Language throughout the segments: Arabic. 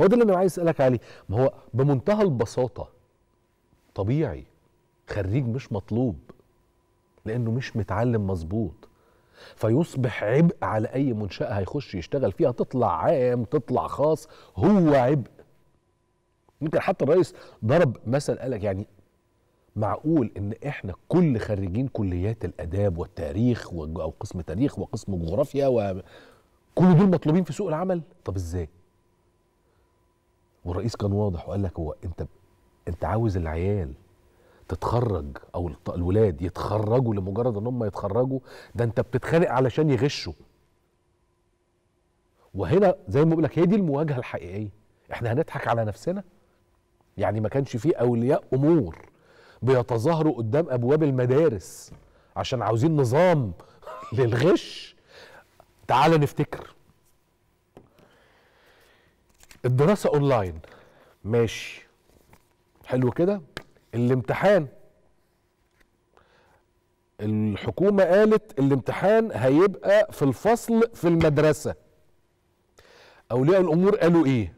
هو ده اللي انا عايز اسالك عليه. ما هو بمنتهى البساطه طبيعي خريج مش مطلوب لانه مش متعلم مظبوط، فيصبح عبء على اي منشاه هيخش يشتغل فيها، تطلع عام تطلع خاص، هو عبء. ممكن حتى الرئيس ضرب مثل قالك يعني معقول ان احنا كل خريجين كليات الاداب والتاريخ او قسم تاريخ وقسم جغرافيا كل دول مطلوبين في سوق العمل؟ طب ازاي؟ والرئيس كان واضح وقال لك هو انت عاوز العيال تتخرج او الولاد يتخرجوا لمجرد ان هم يتخرجوا؟ ده انت بتتخانق علشان يغشوا. وهنا زي ما بقول لك هي دي المواجهه الحقيقيه. احنا هنضحك على نفسنا؟ يعني ما كانش فيه اولياء امور بيتظاهروا قدام ابواب المدارس عشان عاوزين نظام للغش؟ تعال نفتكر الدراسه اونلاين، ماشي حلو كده. الامتحان الحكومه قالت الامتحان هيبقى في الفصل في المدرسه. اولياء الامور قالوا ايه؟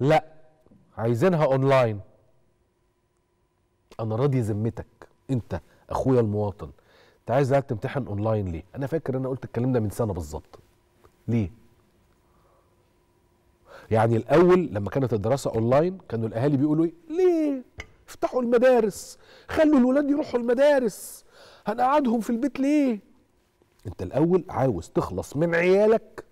لا عايزينها اونلاين. انا راضي ذمتك انت اخويا المواطن، انت عايز قاعد تمتحن اونلاين ليه؟ انا فاكر انا قلت الكلام ده من سنه بالظبط. ليه؟ يعني الاول لما كانت الدراسه اونلاين كانوا الاهالي بيقولوا ايه؟ ليه؟ افتحوا المدارس، خلوا الولاد يروحوا المدارس، هنقعدهم في البيت ليه؟ انت الاول عاوز تخلص من عيالك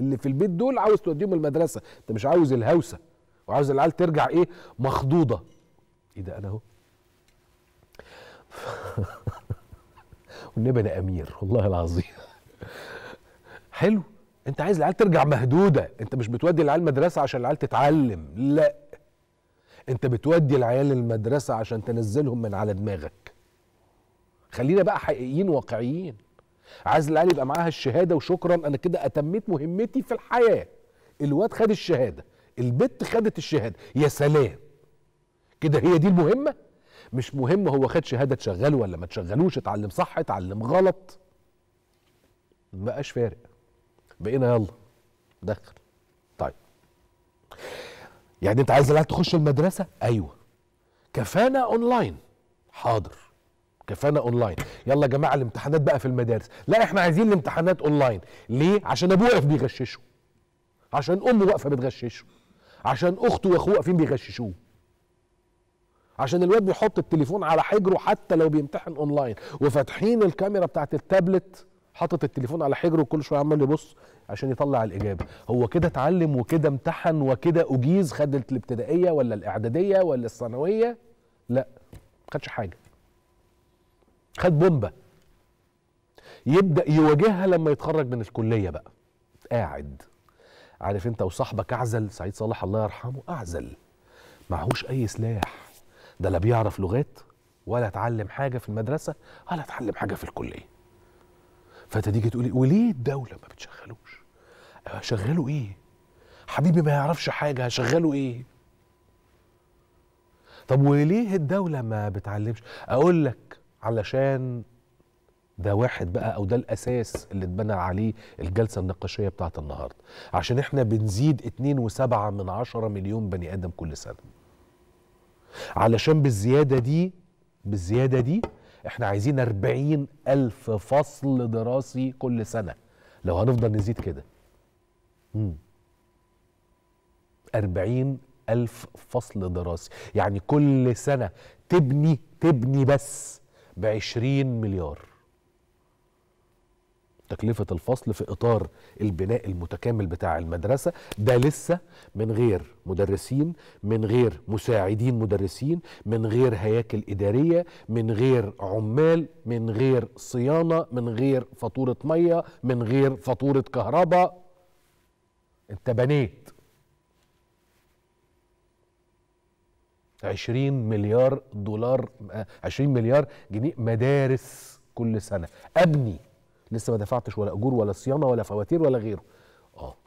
اللي في البيت دول، عاوز توديهم المدرسه، انت مش عاوز الهوسه وعاوز العيال ترجع ايه؟ مخضوضه. ايه ده انا اهو والنبي انا امير والله العظيم. حلو، انت عايز العيال ترجع مهدوده، انت مش بتودي العيال المدرسه عشان العيال تتعلم، لا انت بتودي العيال المدرسه عشان تنزلهم من على دماغك. خلينا بقى حقيقيين واقعيين. عايز العيال يبقى معاها الشهاده وشكرا انا كده اتميت مهمتي في الحياه. الواد خد الشهاده، البت خدت الشهاده، يا سلام كده هي دي المهمه. مش مهم هو خد شهاده تشغله ولا ما تشغلوش، اتعلم صح اتعلم غلط، ما بقاش فارق، بقينا يلا دخل. طيب يعني انت عايز العيال تخش المدرسه؟ ايوه كفانا اونلاين، حاضر كفانا اونلاين، يلا يا جماعه الامتحانات بقى في المدارس، لا احنا عايزين الامتحانات اونلاين. ليه؟ عشان ابوه واقف بيغششه، عشان امه واقفه بتغششه، عشان اخته واخوه واقفين بيغششوه، عشان الواد بيحط التليفون على حجره حتى لو بيمتحن اونلاين، وفاتحين الكاميرا بتاعت التابلت حاطط التليفون على حجره وكل شويه عمال يبص عشان يطلع الاجابه. هو كده اتعلم وكده امتحن وكده اجيز، خد الابتدائيه ولا الاعداديه ولا الثانويه؟ لا ما خدش حاجه، خد بومبه يبدا يواجهها لما يتخرج من الكليه. بقى قاعد عارف انت وصاحبك اعزل، سعيد صالح الله يرحمه، اعزل معهوش اي سلاح، ده لا بيعرف لغات ولا اتعلم حاجه في المدرسه ولا اتعلم حاجه في الكليه. فتيجي تقولي وليه الدوله ما بتشغلوش؟ هشغله ايه؟ حبيبي ما يعرفش حاجه، هشغله ايه؟ طب وليه الدوله ما بتعلمش؟ اقول لك علشان ده واحد بقى، او ده الاساس اللي اتبنى عليه الجلسه النقاشيه بتاعت النهارده، عشان احنا بنزيد 2.7 مليون بني ادم كل سنه. علشان بالزيادة دي احنا عايزين 40,000 فصل دراسي كل سنة لو هنفضل نزيد كده. 40,000 فصل دراسي، يعني كل سنة تبني بس ب20 مليار. تكلفة الفصل في إطار البناء المتكامل بتاع المدرسة، ده لسه من غير مدرسين، من غير مساعدين مدرسين، من غير هياكل إدارية، من غير عمال، من غير صيانة، من غير فاتورة مية، من غير فاتورة كهرباء. أنت بنيت 20 مليار دولار 20 مليار جنيه مدارس كل سنة، أبني لسه ما دفعتش ولا اجور ولا صيانه ولا فواتير ولا غيره.